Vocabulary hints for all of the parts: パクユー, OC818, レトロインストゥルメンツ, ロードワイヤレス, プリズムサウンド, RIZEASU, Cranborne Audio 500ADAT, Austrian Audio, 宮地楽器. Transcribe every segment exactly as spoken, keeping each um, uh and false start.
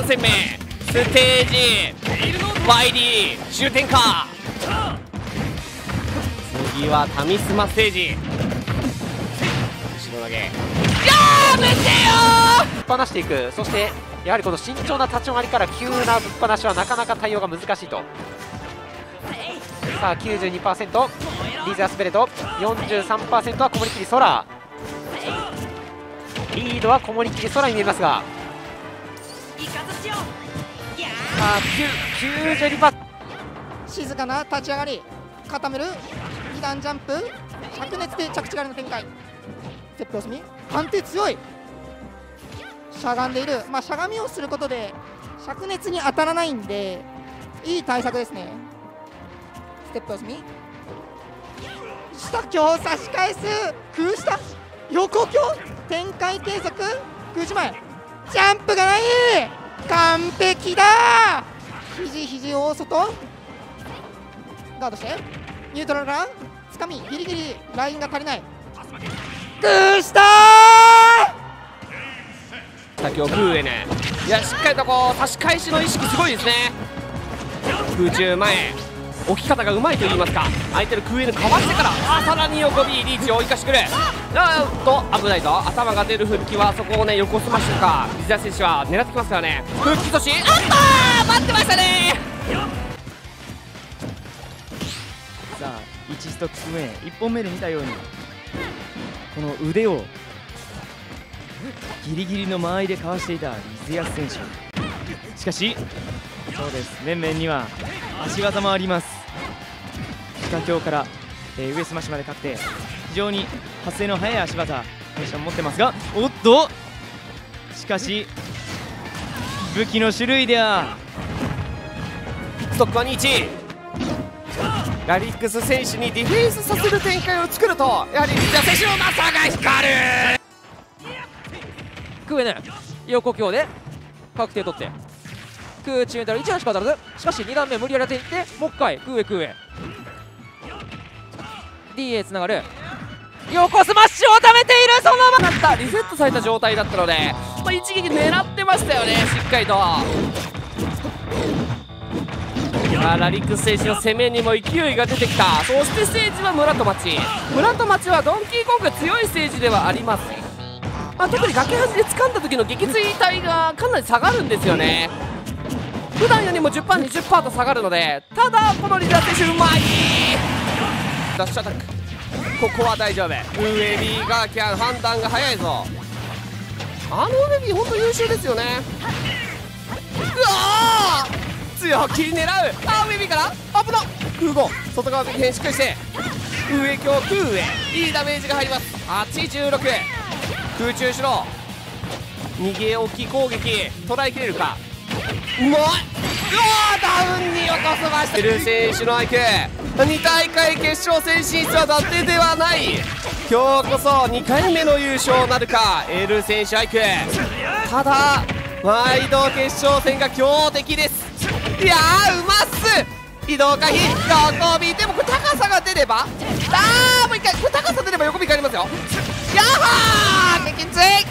さんせんめステージ ワイディー 終点か。次はタミスマステージ。後ろ投げやめてよ。ぶっ放していく。そしてやはりこの慎重な立ち上がりから急なぶっ放しはなかなか対応が難しいと。さあ きゅうじゅうにパーセント リーザースベレト、 よんじゅうさんパーセント はこもりきり空。リードはこもりきり空に見えますが、さあ きゅうじゅうにパーセント 静かな立ち上がり、固めるに段ジャンプ灼熱で着地狩りの展開。ステップ四隅判定強い。しゃがんでいる、まあ、しゃがみをすることで灼熱に当たらないんでいい対策ですね。ステップ四隅下強差し返す、空下横強展開継続、空中前ジャンプがない、完璧だ。肘肘大外ガードしてニュートラルランつかみ、ギリギリラインが足りない、空下先を空へね。いやしっかりとこう差し返しの意識すごいですね。空中前置き方がうまいと言いますか、相手の空へのかわしてからさらに横 B リーチを生かしてくる。あーっと危ないぞ、頭が出る復帰はそこをね横スマッシュとか水谷選手は狙ってきますよね。復帰阻止、あっとー待ってましたね。さあいちストックス目いっぽんめで見たようにこの腕をギリギリの間合いでかわしていた水谷選手、しかしそうです面々には足技もあります。下強から、えー、上スマッシュまで確定、非常に発生の速い足技選手は持ってますが、おっとしかし武器の種類ではストックはに いち、ラリックス選手にディフェンスさせる展開を作ると、やはり水谷選手のマサが光る。クエネ横強で確定取って空中に当たる、いち段しか当たらず、しかしに段目無理やり当てにいってもういっかい空へ空へ D へつながる、横スマッシュを溜めている。そのままだったリセットされた状態だったので、まあ、一撃狙ってましたよねしっかりと。あラリックス選手の攻めにも勢いが出てきた。そしてステージは村と町、村と町はドンキーコングが強いステージではあります、まあ、特に崖端で掴んだ時の撃墜体がかなり下がるんですよね。普段よりも じゅっパーセントにじゅっパーセント と下がるので、ただこのリザー選手うまいダッシュアタック、ここは大丈夫。上 B がキャン判断が早いぞ、あの上 B 本当優秀ですよね。うわー強気に狙う、あー上 B からアップの空後外側的変しっかりして上強空へいいダメージが入ります。はちじゅうろく空中後ろ逃げ置き攻撃捉えきれるか、うまい。うわダウンに落とせました。ベル選手の アイキューに 大会決勝戦進出はだてではない。今日こそにかいめの優勝なるかエル選手 アイキュー。 ただ毎度決勝戦が強敵です。いやーうまっす、移動回避横 B でもこれ高さが出れば、あーもういっかいこれ高さ出れば横 B がありますよ。やはー激痛い、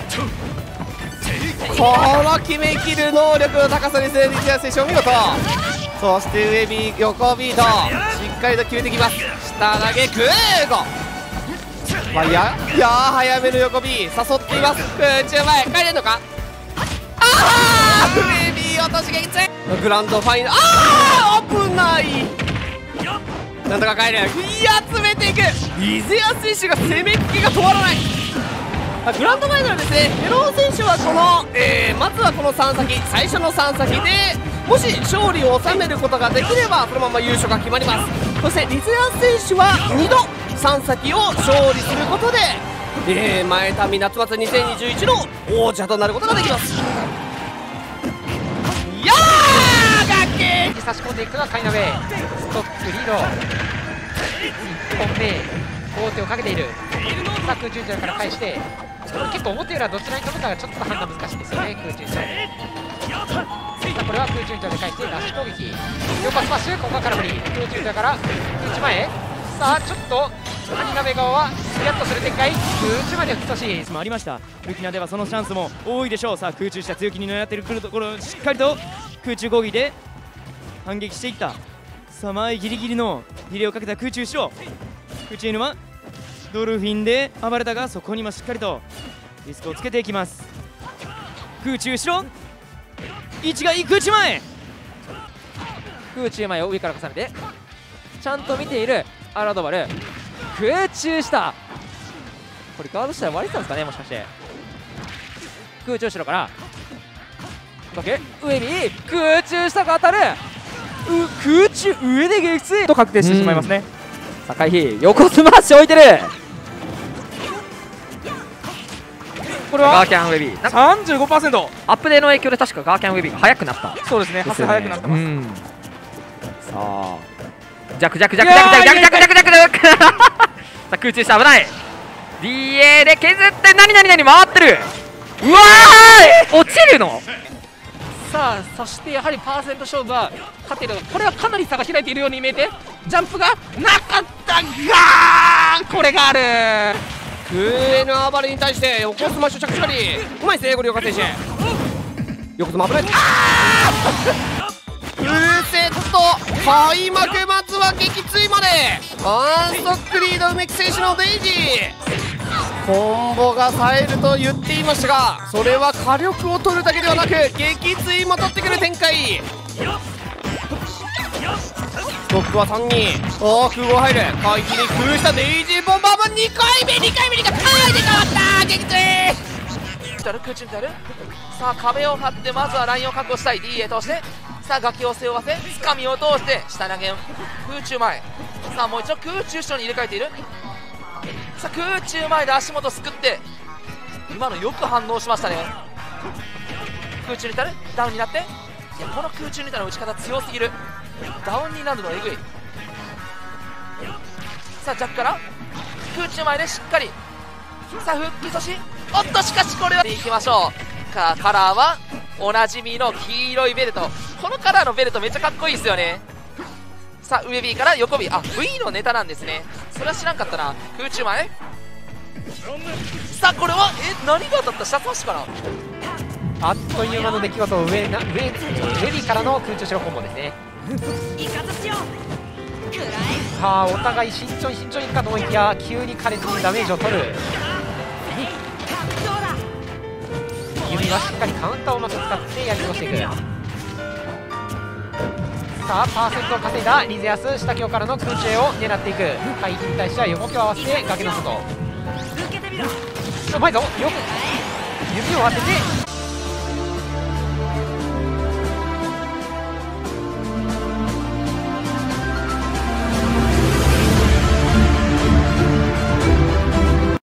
この決めきる能力の高さですね、リチャー選手お見事。そして上 B 横 B としっかりと決めてきます。下投げ空後、まあ、いやいや早めの横 B 誘っています。空中前帰れんのか、ああ上 B 落としがきつい、グランドファイナル、あー危ない、なんとか帰れ、いや詰めていくリチャー選手が攻めっ気が止まらない。グランドファイナルですね。メロン選手はこの、えー、まずはこのさん先、最初のさん先でもし勝利を収めることができればそのまま優勝が決まります。そしてリゼアン選手はにどさん先を勝利することで、えー、前民夏祭りにせんにじゅういちの王者となることができます。いやー崖差し込んでいくのはカイナウェイ、ストックリードいっぽんめ王手をかけている。さあ空中上から返して結構表裏どちらに飛ぶかがちょっと判断難しいですよね。空中上さあこれは空中上で返してラッシュ攻撃横スマッシュ、ここは空振り空中上から空中前、さあちょっと谷鍋側はヒヤッとする展開、空中までは等しいエースもありました。ルキナではそのチャンスも多いでしょう。さあ空中下強気に狙ってくるところをしっかりと空中攻撃で反撃していった。さあ前ギリギリのリレーをかけた空中後ろ、空中沼ドルフィンで暴れたが、そこにもしっかりとリスクをつけていきます。空中後ろ位置がいい、空中前、空中前を上から重ねてちゃんと見ているアラドバル、空中下、これガードしたら割れてたんですかね、もしかして。空中後ろから崖上に空中下が当たる、う空中上で撃墜と確定してしまいますね。さあ回避、横スマッシュ置いてる、これはガーキャンウェビー さんじゅうごパーセント アップデートの影響で確かガーキャンウェビーが速くなった。そうですね、発生速くなってます。さあ弱弱弱弱弱弱弱弱弱弱さあ空中下危ない ディーエー で削って、何何何回ってる、うわー落ちるの。さあそしてやはりパーセント勝負は勝っているの、これはかなり差が開いているように見えて、ジャンプがなかったがこれがある。空の暴れに対して横スマッシュ着地狩りうまいですね、ゴリオカ選手。横スマ危ない、あー風雪と開幕松は撃墜まで、ワンストックリード梅木選手のデイジーコンボが冴えると言っていましたが、それは火力を取るだけではなく撃墜も取ってくる展開。トップはさんにん、ああ空砲入る、回避に工夫したデイジーボンバーマンにかいめ、にかいめにかいで変わった撃墜、空中に空中にある。さあ壁を張ってまずはラインを確保したい ディーエー 通して、さあ崖を背負わせ掴みを通して下投げ空中前、さあもう一度空中後ろに入れ替えている。さあ空中前で足元すくって、今のよく反応しましたね。空中に至るダウンになって、いやこの空中に至る打ち方強すぎる、ダウンになるのはえぐい。さあジャックから空中前でしっかり、さあ復帰阻止、おっとしかしこれは行きましょうか。カラーはおなじみの黄色いベルト、このカラーのベルトめっちゃかっこいいですよね。さあ上 B から横 B、 あ V のネタなんですね、それは知らんかったな。空中前、さあこれはえ何が当たった、下差しからあっという間の出来事、上な上 B からの空中白コンボですね。さあお互い慎重に慎重にいくかと思いきや、急に彼にダメージを取る。指はしっかりカウンターをうまく使ってやり越していく。さあパーセントを稼いだリゼアス、下京からの空中を狙っていく。回避に対しては横京を合わせて崖の外、うまいぞよく指を当てて